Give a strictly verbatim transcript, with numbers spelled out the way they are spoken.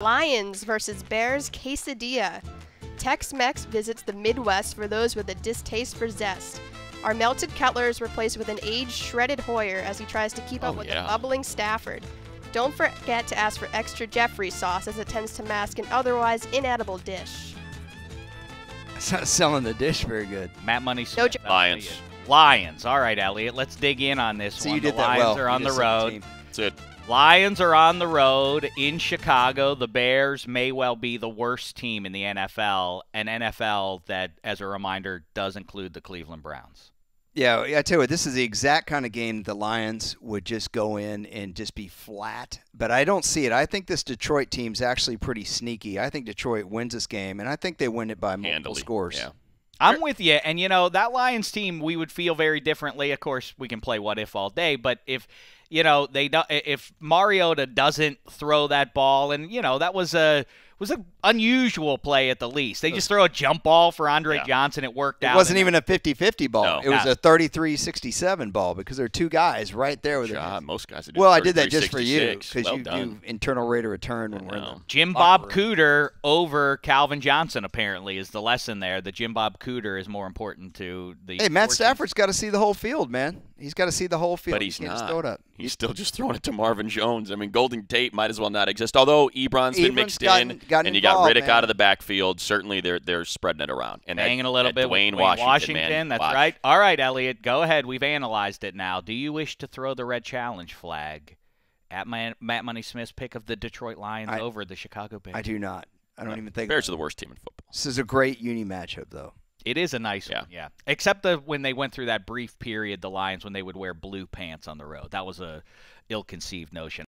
Lions versus Bears quesadilla. Tex-Mex visits the Midwest for those with a distaste for zest. Our melted Cutler is replaced with an aged, shredded Hoyer as he tries to keep oh, up with yeah. the bubbling Stafford. Don't forget to ask for extra Jeffrey sauce, as it tends to mask an otherwise inedible dish. It's not selling the dish very good. Matt Money Smith. No Lions. Lions. All right, Elliot, let's dig in on this so one. You did the Lions well. are on the road. That's it. Lions are on the road in Chicago. The Bears may well be the worst team in the N F L, an N F L that, as a reminder, does include the Cleveland Browns. Yeah, I tell you what, this is the exact kind of game the Lions would just go in and just be flat. But I don't see it. I think this Detroit team's actually pretty sneaky. I think Detroit wins this game, and I think they win it by multiple Handily. scores. Yeah. I'm with you, and, you know, that Lions team, we would feel very differently. Of course, we can play what if all day, but if, you know, they do, if Mariota doesn't throw that ball, and, you know, that was a was an unusual play at the least. They just throw a jump ball for Andre yeah. Johnson. It worked out. It wasn't even a fifty fifty ball. No. It was yeah. a thirty-three sixty-seven ball, because there are two guys right there. With God, most guys. Well, I did that just for you, because well you do internal rate of return when we're in the Jim Bob Cooter over Calvin Johnson, apparently, is the lesson there, that Jim Bob Cooter is more important to the Hey, Matt Stafford's got to see the whole field, man. He's got to see the whole field. But he's he can't not. Just throw it up. He's still just throwing it to Marvin Jones. I mean, Golden Tate might as well not exist, although Ebron's been Ebron's mixed gotten, in. Gotten and you got Riddick man. out of the backfield. Certainly they're they're spreading it around. And Hanging that, a little bit Dwayne with Washington. Washington man, that's watch. right. All right, Elliot, go ahead. We've analyzed it now. Do you wish to throw the red challenge flag at my, Matt Money Smith's pick of the Detroit Lions I, over the Chicago Bears? I do not. I don't no. even think. Bears are the worst team in football. This is a great uni matchup, though. It is a nice yeah. one, yeah. Except the, when they went through that brief period, the Lions, when they would wear blue pants on the road. That was a ill-conceived notion.